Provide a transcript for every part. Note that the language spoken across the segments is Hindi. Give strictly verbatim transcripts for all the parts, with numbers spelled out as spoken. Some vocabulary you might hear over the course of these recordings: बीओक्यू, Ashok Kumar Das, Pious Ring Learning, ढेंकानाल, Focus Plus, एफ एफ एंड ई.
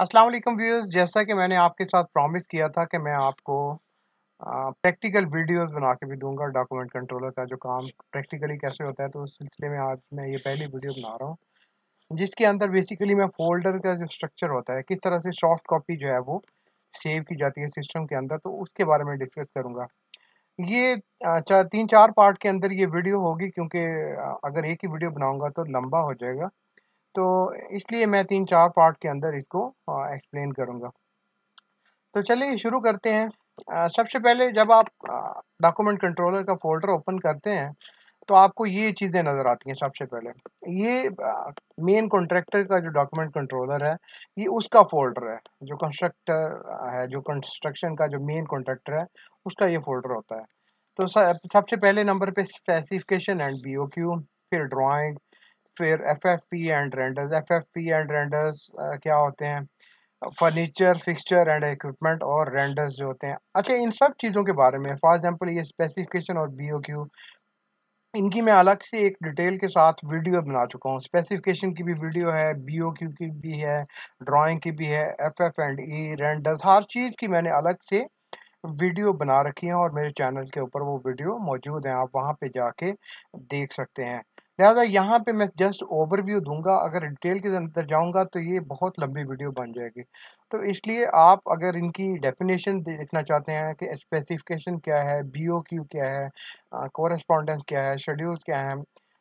अस्सलाम वालेकुम व्यूअर्स, जैसा कि मैंने आपके साथ प्रॉमिस किया था कि मैं आपको प्रैक्टिकल वीडियोस बना के भी दूंगा डॉक्यूमेंट कंट्रोलर का जो काम प्रैक्टिकली कैसे होता है, तो उस सिलसिले में आज मैं ये पहली वीडियो बना रहा हूँ जिसके अंदर बेसिकली मैं फ़ोल्डर का जो स्ट्रक्चर होता है, किस तरह से सॉफ्ट कॉपी जो है वो सेव की जाती है सिस्टम के अंदर, तो उसके बारे में डिस्कस करूँगा। ये चा, तीन चार पार्ट के अंदर ये वीडियो होगी क्योंकि अगर एक ही वीडियो बनाऊँगा तो लंबा हो जाएगा, तो इसलिए मैं तीन चार पार्ट के अंदर इसको एक्सप्लेन करूँगा। तो चलिए शुरू करते हैं। सबसे पहले जब आप डॉक्यूमेंट कंट्रोलर का फोल्डर ओपन करते हैं तो आपको ये चीज़ें नज़र आती हैं। सबसे पहले ये मेन कॉन्ट्रैक्टर का जो डॉक्यूमेंट कंट्रोलर है ये उसका फोल्डर है, जो कंस्ट्रक्टर है, जो कंस्ट्रक्शन का जो मेन कॉन्ट्रैक्टर है उसका ये फोल्डर होता है। तो सबसे पहले नंबर पे specification and B O Q, फिर ड्राइंग, फिर F F P and renders. F F P and renders क्या होते हैं? फर्नीचर, फिक्सचर एंड इक्विपमेंट और रेंडर्स जो होते हैं। अच्छा, इन सब चीज़ों के बारे में फॉर एग्जांपल ये स्पेसिफिकेशन और बी ओ क्यू, इनकी मैं अलग से एक डिटेल के साथ वीडियो बना चुका हूँ। स्पेसिफिकेशन की भी वीडियो है, बी ओ क्यू की भी है, ड्राइंग की भी है, एफ एफ एंड ई, renders, हर चीज़ की मैंने अलग से वीडियो बना रखी है और मेरे चैनल के ऊपर वो वीडियो मौजूद हैं, आप वहाँ पे जाके देख सकते हैं। लिहाजा यहाँ पे मैं जस्ट ओवरव्यू दूंगा, अगर डिटेल के अंदर जाऊँगा तो ये बहुत लंबी वीडियो बन जाएगी, तो इसलिए आप अगर इनकी डेफिनेशन देखना चाहते हैं कि स्पेसिफिकेशन क्या है, बीओक्यू क्या है, कोरेस्पॉन्डेंस क्या है, शेड्यूल्स क्या है,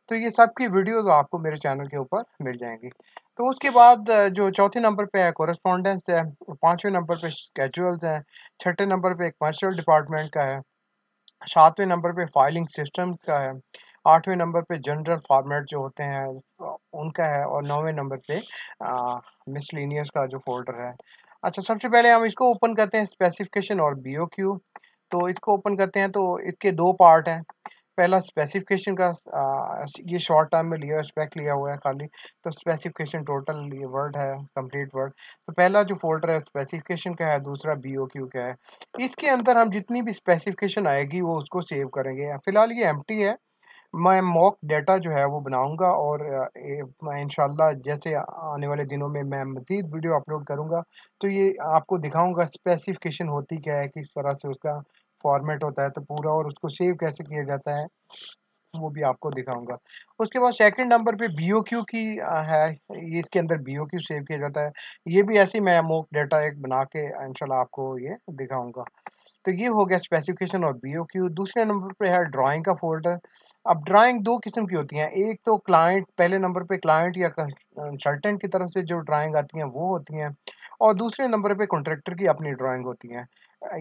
तो ये सब की वीडियोज़ आपको मेरे चैनल के ऊपर मिल जाएंगी। तो उसके बाद जो चौथे नंबर पे है कोरेस्पॉन्डेंस है, पाँचवें नंबर पे स्केड्यूल्स हैं, छठे नंबर पे कमर्शियल डिपार्टमेंट का है, सातवें नंबर पे फाइलिंग सिस्टम का है, आठवें नंबर पे जनरल फॉर्मेट जो होते हैं उनका है, और नौवें नंबर पे मिसलिनियस का जो फोल्डर है। अच्छा, सबसे पहले हम इसको ओपन करते हैं, स्पेसिफिकेशन और बी ओ क्यू। तो इसको ओपन करते हैं तो इसके दो पार्ट हैं। पहला स्पेसिफिकेशन का आ, ये शॉर्ट टर्म में लिया स्पेक लिया हुआ है खाली, तो स्पेसिफिकेशन टोटल ये वर्ड है, कंप्लीट वर्ड। तो पहला जो फोल्डर है स्पेसिफिकेशन का है, दूसरा बीओक्यू का है। इसके अंदर हम जितनी भी स्पेसिफिकेशन आएगी वो उसको सेव करेंगे। फिलहाल ये एम्प्टी है, मैं मॉक डाटा जो है वो बनाऊंगा और इंशाल्लाह जैसे आने वाले दिनों में मैं मज़ीद वीडियो अपलोड करूंगा तो ये आपको दिखाऊंगा स्पेसिफिकेशन होती क्या है, किस तरह से उसका फॉर्मेट होता है तो पूरा, और उसको सेव कैसे किया जाता है वो भी आपको दिखाऊंगा। उसके बाद सेकंड नंबर पे बीओक्यू की है, इसके अंदर बीओक्यू सेव किया जाता है। ये भी ऐसे मैं मॉक डाटा एक बना के इंशाल्लाह आपको ये दिखाऊंगा। तो ये हो गया स्पेसिफिकेशन और बीओक्यू। दूसरे नंबर पे है ड्राइंग का फोल्डर। अब ड्राइंग दो किस्म की होती हैं, एक तो क्लाइंट, पहले नंबर पे क्लाइंट या कंसल्टेंट की तरफ से जो ड्राइंग आती हैं वो होती हैं, और दूसरे नंबर पे कॉन्ट्रैक्टर की अपनी ड्राइंग होती हैं।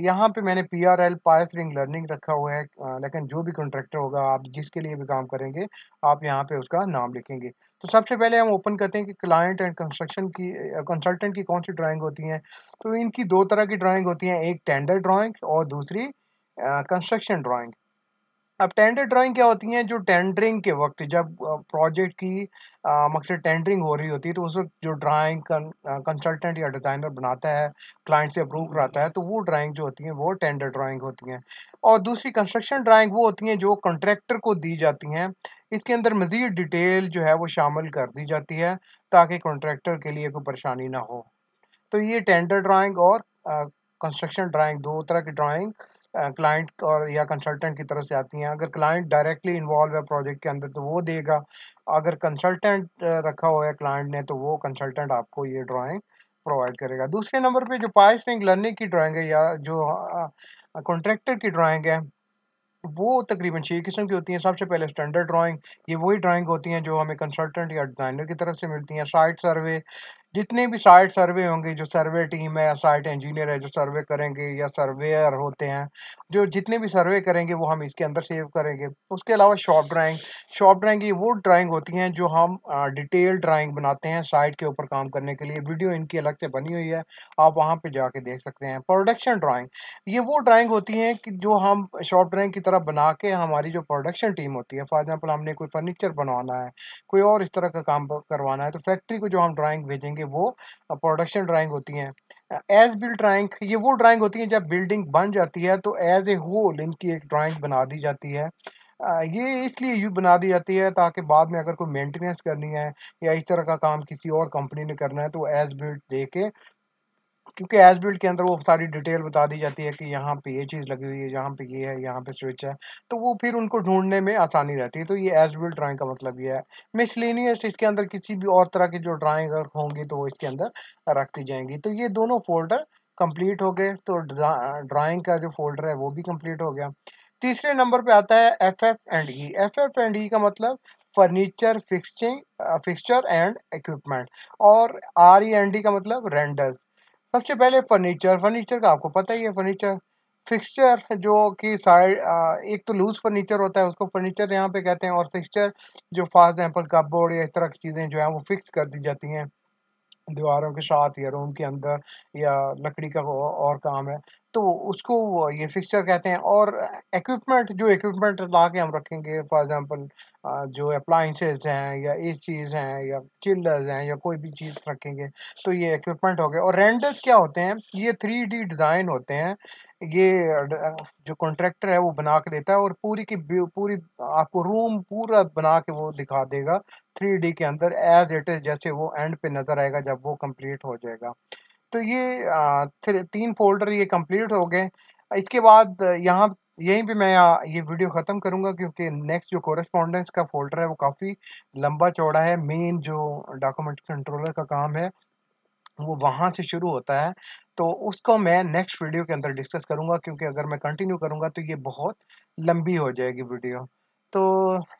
यहाँ पे मैंने पी आर एल पायस रिंग लर्निंग रखा हुआ है, लेकिन जो भी कॉन्ट्रैक्टर होगा आप जिसके लिए भी काम करेंगे आप यहाँ पे उसका नाम लिखेंगे। तो सबसे पहले हम ओपन करते हैं कि क्लाइंट एंड कंस्ट्रक्शन की कंसल्टेंट की कौन सी ड्राइंग होती हैं। तो इनकी दो तरह की ड्राइंग होती हैं, एक टेंडर ड्राइंग और दूसरी कंस्ट्रक्शन ड्राइंग। अब टेंडर ड्राइंग क्या होती हैं? जो टेंडरिंग के वक्त, जब प्रोजेक्ट की मकसद टेंडरिंग हो रही होती है तो उस वक्त जो ड्राइंग कंसल्टेंट या डिज़ाइनर बनाता है, क्लाइंट से अप्रूव कराता है, तो वो ड्राइंग जो होती हैं वो टेंडर ड्राइंग होती हैं। और दूसरी कंस्ट्रक्शन ड्राइंग वो होती हैं जो कॉन्ट्रैक्टर को दी जाती हैं, इसके अंदर मज़ीद डिटेल जो है वो शामिल कर दी जाती है ताकि कॉन्ट्रैक्टर के लिए कोई परेशानी ना हो। तो ये टेंडर ड्राइंग और कंस्ट्रक्शन ड्राइंग दो तरह की ड्राइंग क्लाइंट और या कंसल्टेंट की तरफ से आती हैं। अगर क्लाइंट डायरेक्टली इन्वॉल्व है प्रोजेक्ट के अंदर तो वो देगा, अगर कंसल्टेंट रखा हुआ है क्लाइंट ने तो वो कंसल्टेंट आपको ये ड्राइंग प्रोवाइड करेगा। दूसरे नंबर पे जो पाइस रिंग लर्निंग की ड्राइंग है या जो कॉन्ट्रैक्टर की ड्राइंग है वो तकरीबन छः किस्म की होती हैं। सबसे पहले स्टैंडर्ड ड्राइंग, ये वही ड्राइंग होती हैं जो हमें कंसल्टेंट या डिज़ाइनर की तरफ से मिलती हैं। साइट सर्वे, जितने भी साइट सर्वे होंगे, जो सर्वे टीम है या साइट इंजीनियर है जो सर्वे करेंगे, या सर्वेयर होते हैं जो जितने भी सर्वे करेंगे वो हम इसके अंदर सेव करेंगे। उसके अलावा शॉप ड्राइंग, शॉप ड्राइंग ये वो ड्राइंग होती हैं जो हम डिटेल ड्राइंग बनाते हैं साइट के ऊपर काम करने के लिए। वीडियो इनकी अलग से बनी हुई है, आप वहाँ पर जाके देख सकते हैं। प्रोडक्शन ड्राइंग, ये वो ड्राइंग होती हैं कि जो हम शॉप ड्राइंग की तरह बना के हमारी जो प्रोडक्शन टीम होती है, फॉर एग्जाम्पल हमने कोई फर्नीचर बनवाना है, कोई और इस तरह का काम करवाना है, तो फैक्ट्री को जो हम ड्राइंग भेजेंगे वो प्रोडक्शन ड्राइंग होती हैं। एज बिल्ड ड्राइंग, ये वो ड्राइंग होती है जब बिल्डिंग बन जाती है तो एज ए होल इनकी एक ड्राइंग बना दी जाती है। ये इसलिए यू बना दी जाती है ताकि बाद में अगर कोई मेंटेनेंस करनी है या इस तरह का काम किसी और कंपनी ने करना है तो एज बिल्ड दे के क्योंकि एज बिल्ड के अंदर वो सारी डिटेल बता दी जाती है कि यहाँ पे ये चीज़ लगी हुई है, यहाँ पे ये है, यहाँ पे स्विच है, तो वो फिर उनको ढूंढने में आसानी रहती है। तो ये एज बिल्ड ड्राइंग का मतलब ये है। मिसलिनियस इसके अंदर किसी भी और तरह की जो ड्राइंग होंगी तो वो इसके अंदर रख दी जाएंगी। तो ये दोनों फोल्डर कंप्लीट हो गए, तो ड्राइंग का जो फोल्डर है वो भी कंप्लीट हो गया। तीसरे नंबर पे आता है एफ एफ एंड ई। एफ एफ एंड ई का मतलब furniture, fixing, fixture and equipment, और आर ई एंड डी का मतलब रेंडर। सबसे पहले फर्नीचर, फर्नीचर का आपको पता ही है फर्नीचर। फिक्सचर जो कि साइड, एक तो लूज फर्नीचर होता है उसको फर्नीचर यहाँ पे कहते हैं, और फिक्सचर जो फॉर एग्जाम्पल कपबोर्ड या इस तरह की चीज़ें जो हैं वो फिक्स कर दी जाती हैं दीवारों के साथ या रूम के अंदर, या लकड़ी का और काम है तो उसको ये फिक्सचर कहते हैं। और इक्विपमेंट, जो इक्विपमेंट ला के हम रखेंगे, फॉर एग्जांपल जो अप्लाइंसेस हैं या एसीज हैं या चिल्डर्स हैं या कोई भी चीज़ रखेंगे तो ये इक्विपमेंट हो गए। और रेंडर्स क्या होते हैं, ये थ्री डी डिज़ाइन होते हैं, ये जो कॉन्ट्रैक्टर है वो बना के देता है और पूरी की पूरी आपको रूम पूरा बना के वो दिखा देगा थ्री डी के अंदर एज इट इज़, जैसे वो एंड पे नज़र आएगा जब वो कंप्लीट हो जाएगा। तो ये आ, तीन फोल्डर ये कंप्लीट हो गए। इसके बाद यहाँ यहीं पे मैं ये वीडियो ख़त्म करूँगा क्योंकि नेक्स्ट जो कोरेस्पॉन्डेंस का फोल्डर है वो काफ़ी लंबा चौड़ा है। मेन जो डॉक्यूमेंट कंट्रोलर का काम है वो वहाँ से शुरू होता है, तो उसको मैं नेक्स्ट वीडियो के अंदर डिस्कस करूँगा क्योंकि अगर मैं कंटिन्यू करूँगा तो ये बहुत लंबी हो जाएगी वीडियो। तो